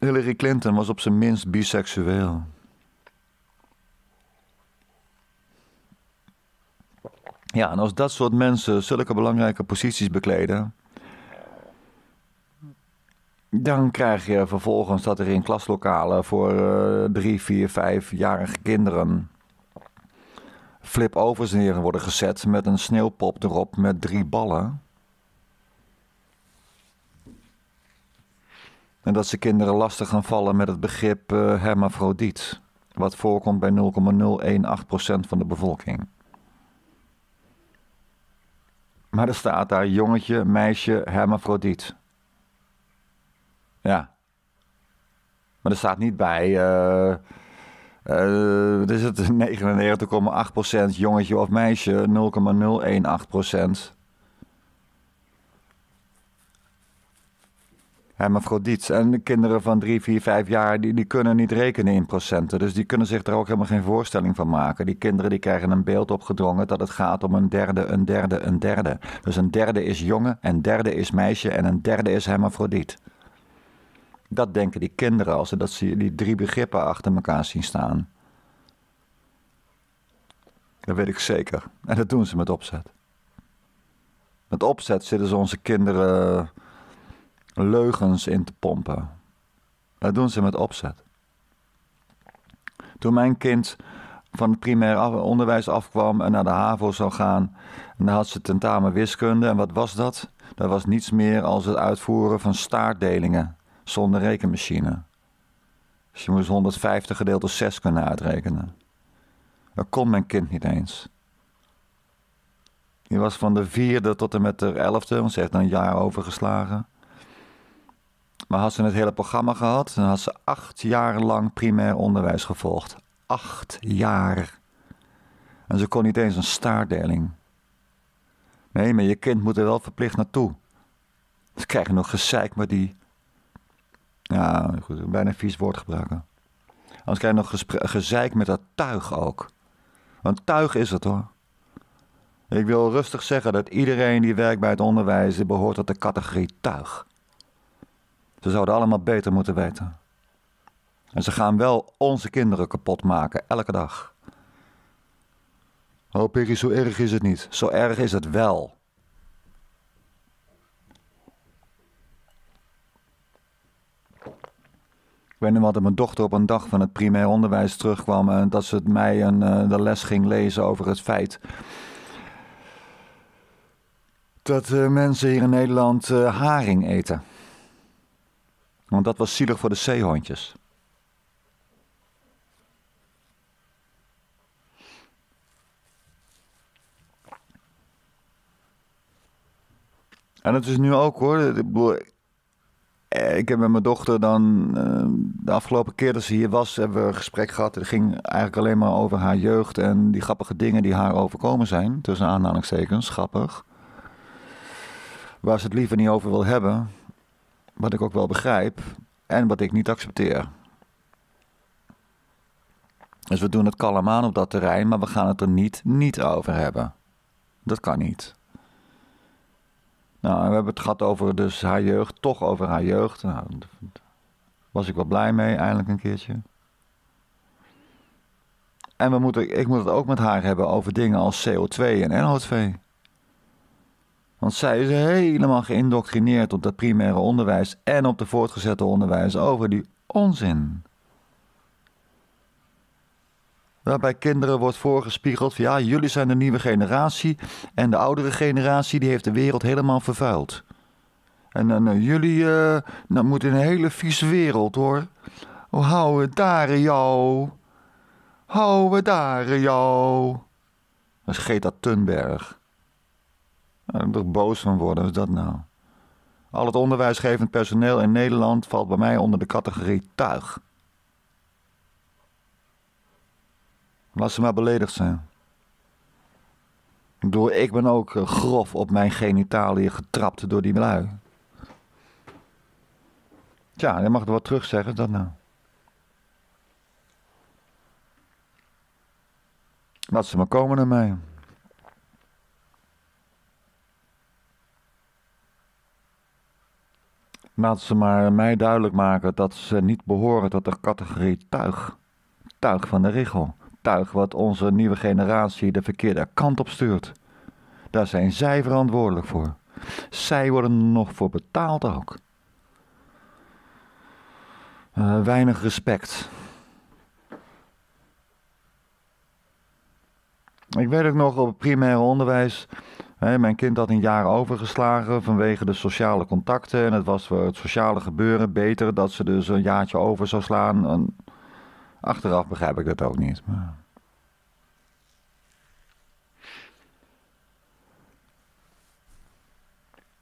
Hillary Clinton was op zijn minst biseksueel. Ja, en als dat soort mensen zulke belangrijke posities bekleden, dan krijg je vervolgens dat er in klaslokalen voor 3, 4, 5-jarige kinderen flip-overs neer worden gezet met een sneeuwpop erop met 3 ballen. En dat ze kinderen lastig gaan vallen met het begrip hermafrodiet, wat voorkomt bij 0,018% van de bevolking. Maar er staat daar jongetje, meisje, hermafrodiet. Ja. Maar er staat niet bij, wat is het, 99,8% jongetje of meisje, 0,018%. hermafrodiet. En de kinderen van 3, 4, 5 jaar, die kunnen niet rekenen in procenten. Dus die kunnen zich daar ook helemaal geen voorstelling van maken. Die kinderen die krijgen een beeld opgedrongen dat het gaat om een derde, een derde, een derde. Dus een derde is jongen, een derde is meisje en een derde is hermafrodiet. Dat denken die kinderen als ze die 3 begrippen achter elkaar zien staan. Dat weet ik zeker. En dat doen ze met opzet. Met opzet zitten ze onze kinderen leugens in te pompen. Dat doen ze met opzet. Toen mijn kind van het primair onderwijs afkwam en naar de HAVO zou gaan, en dan had ze tentamen wiskunde. En wat was dat? Dat was niets meer als het uitvoeren van staartdelingen zonder rekenmachine. Dus je moest 150 gedeeld door 6 kunnen uitrekenen. Dat kon mijn kind niet eens. Die was van de 4e tot en met de 11e, want ze heeft dan een jaar overgeslagen. Maar had ze het hele programma gehad, dan had ze 8 jaar lang primair onderwijs gevolgd. 8 jaar. En ze kon niet eens een staartdeling. Nee, maar je kind moet er wel verplicht naartoe. Ze krijgen nog gezeik met die... Ja, goed, bijna vies woord gebruiken. Anders krijg je nog gezeik met dat tuig ook. Want tuig is het hoor. Ik wil rustig zeggen dat iedereen die werkt bij het onderwijs, die behoort tot de categorie tuig. Ze zouden allemaal beter moeten weten. En ze gaan wel onze kinderen kapot maken, elke dag. Oh Piggy, zo erg is het niet. Zo erg is het wel. Ik weet nog wel dat mijn dochter op een dag van het primair onderwijs terugkwam en dat ze mij de les ging lezen over het feit dat mensen hier in Nederland haring eten. Want dat was zielig voor de zeehondjes. En dat is nu ook hoor. Ik heb met mijn dochter dan de afgelopen keer dat ze hier was, hebben we een gesprek gehad. Het ging eigenlijk alleen maar over haar jeugd en die grappige dingen die haar overkomen zijn. Tussen aanhalingstekens, grappig. Waar ze het liever niet over wil hebben. Wat ik ook wel begrijp en wat ik niet accepteer. Dus we doen het kalm aan op dat terrein, maar we gaan het er niet over hebben. Dat kan niet. Nou, we hebben het gehad over dus haar jeugd, toch over haar jeugd. Nou, daar was ik wel blij mee, eindelijk een keertje. En ik moet het ook met haar hebben over dingen als CO2 en NO2. Want zij is helemaal geïndoctrineerd op dat primaire onderwijs en op de voortgezette onderwijs over die onzin. Waarbij kinderen wordt voorgespiegeld van ja, jullie zijn de nieuwe generatie en de oudere generatie die heeft de wereld helemaal vervuild. En jullie dan moeten in een hele vieze wereld hoor. Oh, hou het daar jou. Hou het daar jou. Dat is Greta Thunberg. Daar moet ik er boos van worden, wat is dat nou? Al het onderwijsgevend personeel in Nederland valt bij mij onder de categorie tuig. Laat ze maar beledigd zijn. Ik bedoel, ik ben ook grof op mijn genitaliën getrapt door die lui. Tja, je mag er wat terug zeggen, is dat nou? Laat ze maar komen naar mij. Laat ze maar mij duidelijk maken dat ze niet behoren tot de categorie tuig. Tuig van de richel. Tuig wat onze nieuwe generatie de verkeerde kant op stuurt. Daar zijn zij verantwoordelijk voor. Zij worden er nog voor betaald ook. Weinig respect. Ik weet ook nog op het primair onderwijs. Mijn kind had een jaar overgeslagen vanwege de sociale contacten. En het was voor het sociale gebeuren beter dat ze dus een jaartje over zou slaan. En achteraf begrijp ik dat ook niet. Maar...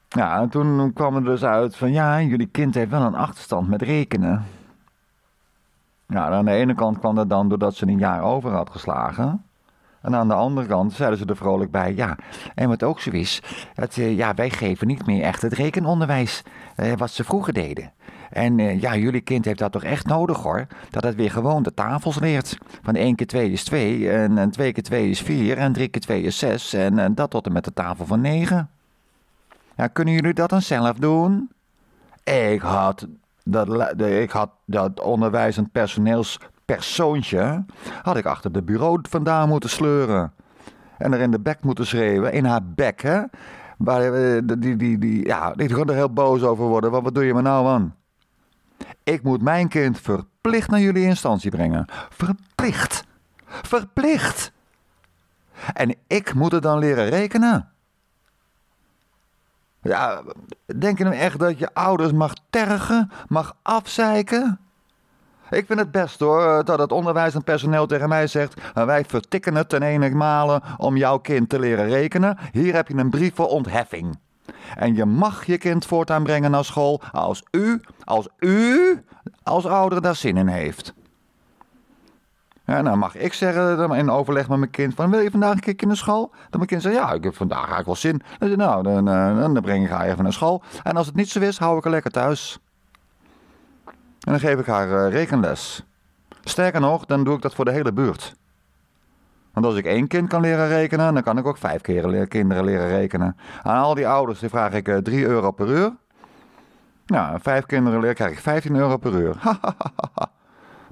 Ja, en toen kwam het dus uit van ja, jullie kind heeft wel een achterstand met rekenen. Nou, aan de ene kant kwam dat dan doordat ze een jaar over had geslagen. En aan de andere kant zeiden ze er vrolijk bij, ja, en wat ook zo is, wij geven niet meer echt het rekenonderwijs wat ze vroeger deden. En jullie kind heeft dat toch echt nodig hoor, dat het weer gewoon de tafels leert. Van 1 × 2 is 2 en 2 × 2 is 4 en 3 × 2 is 6 en dat tot en met de tafel van 9. Ja, kunnen jullie dat dan zelf doen? Ik had dat onderwijzend personeelspersoontje had ik achter de bureau vandaan moeten sleuren. En er in de bek moeten schreeuwen, in haar bek hè. Maar die kon er heel boos over worden, want wat doe je me nou aan? Ik moet mijn kind verplicht naar jullie instantie brengen. Verplicht. Verplicht. En ik moet het dan leren rekenen. Ja, denk je nou echt dat je ouders mag tergen, mag afzeiken? Ik vind het best hoor, dat het onderwijs en personeel tegen mij zegt, wij vertikken het ten enigmale om jouw kind te leren rekenen. Hier heb je een brief voor ontheffing. En je mag je kind voortaan brengen naar school als u als ouder daar zin in heeft. En dan mag ik zeggen in overleg met mijn kind van, wil je vandaag een keertje naar school? Dan mijn kind zegt, ja, ik heb vandaag eigenlijk wel zin. Dan zeg, nou, dan ga je even naar school. En als het niet zo is, hou ik haar lekker thuis. En dan geef ik haar rekenles. Sterker nog, dan doe ik dat voor de hele buurt. Want als ik 1 kind kan leren rekenen, dan kan ik ook 5 keer kinderen leren rekenen. Aan al die ouders die vraag ik €3 per uur. Nou, 5 kinderen leren krijg ik €15 per uur.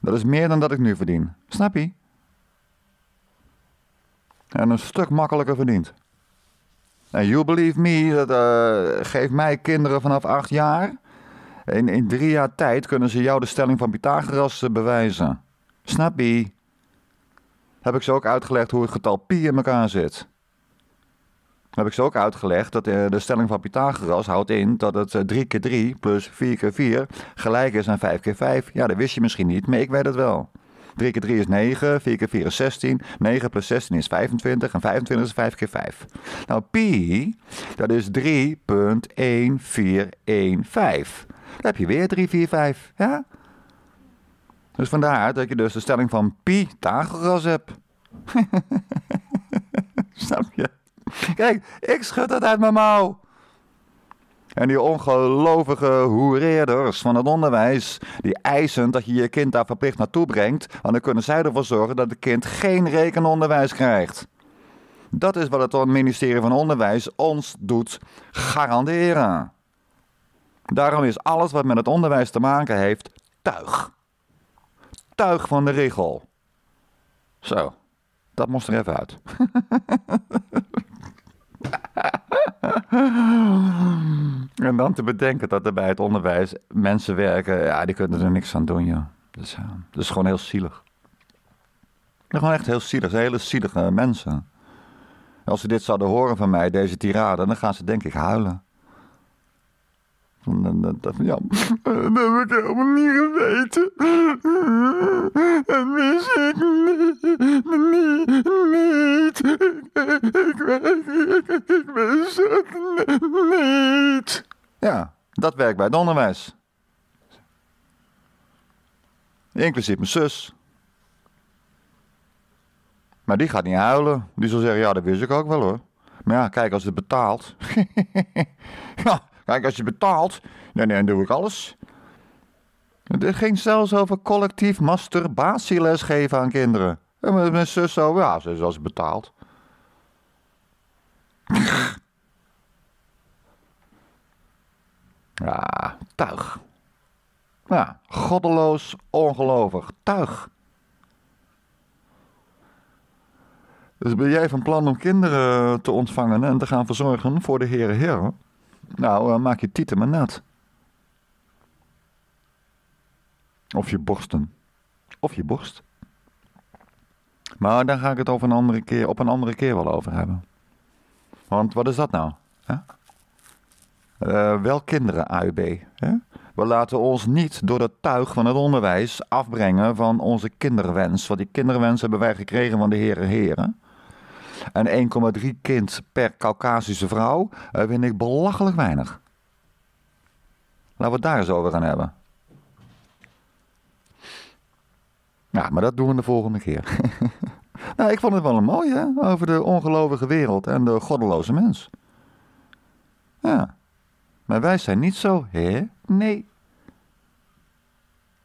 Dat is meer dan dat ik nu verdien. Snap je? En een stuk makkelijker verdiend. En you believe me, dat geeft mij kinderen vanaf 8 jaar. In 3 jaar tijd kunnen ze jou de stelling van Pythagoras bewijzen. Snap je? Heb ik ze ook uitgelegd hoe het getal pi in elkaar zit. Heb ik ze ook uitgelegd dat de stelling van Pythagoras houdt in dat het 3 × 3 + 4 × 4 gelijk is aan 5 × 5. Ja, dat wist je misschien niet, maar ik weet het wel. 3 × 3 is 9, 4 × 4 is 16, 9 + 16 is 25 en 25 is 5 × 5. Nou, pi, dat is 3,1415. Dan heb je weer 3, 4, 5, ja? Dus vandaar dat je dus de stelling van Pythagoras hebt. Snap je? Kijk, ik schud het uit mijn mouw. En die ongelovige hoereerders van het onderwijs, die eisen dat je je kind daar verplicht naartoe brengt, want dan kunnen zij ervoor zorgen dat het kind geen rekenonderwijs krijgt. Dat is wat het ministerie van Onderwijs ons doet garanderen. Daarom is alles wat met het onderwijs te maken heeft, tuig. Tuig van de regel. Zo, dat moest er even uit. En dan te bedenken dat er bij het onderwijs mensen werken, ja, die kunnen er niks aan doen, joh. Dat is gewoon heel zielig. Dat is gewoon echt heel zielig, hele zielige mensen. Als ze dit zouden horen van mij, deze tirade, dan gaan ze denk ik huilen. Ja, dat heb ik helemaal niet geweten. Dat wist ik niet. Ik wist het niet. Ja, dat werkt bij het onderwijs. Inclusief mijn zus. Maar die gaat niet huilen. Die zal zeggen, ja, dat wist ik ook wel hoor. Maar ja, kijk, als het betaalt. Ja. Kijk, als je betaalt, dan doe ik alles. Het ging zelfs over collectief masturbatieles geven aan kinderen. En mijn zus zo, ja, ze is als betaald. Ja, tuig. Ja, goddeloos, ongelovig, tuig. Dus ben jij van plan om kinderen te ontvangen en te gaan verzorgen voor de Heere Heer? Nou, maak je tieten maar nat. Of je borsten. Of je borst. Maar daar ga ik het over op een andere keer wel over hebben. Want wat is dat nou? Hè? Wel kinderen AUB. Hè? We laten ons niet door dat tuig van het onderwijs afbrengen van onze kinderwens. Want die kinderwens hebben wij gekregen van de Heren. En 1,3 kind per Caucasische vrouw vind ik belachelijk weinig. Laten we het daar eens over gaan hebben. Ja, maar dat doen we de volgende keer. Nou, ik vond het wel een mooie, hè? Over de ongelovige wereld en de goddeloze mens. Ja. Maar wij zijn niet zo, hè? Nee.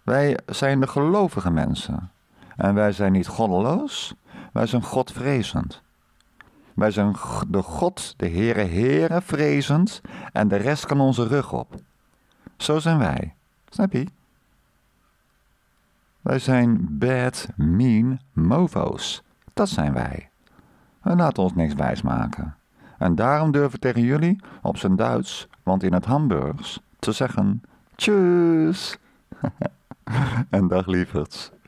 Wij zijn de gelovige mensen. En wij zijn niet goddeloos, wij zijn godvrezend. Wij zijn de God, de Heere, Heere, vrezend en de rest kan onze rug op. Zo zijn wij. Snap je? Wij zijn bad, mean, mofo's. Dat zijn wij. En laat ons niks wijsmaken. En daarom durven tegen jullie, op zijn Duits, want in het Hamburgs, te zeggen... Tjus! En dag lieverds.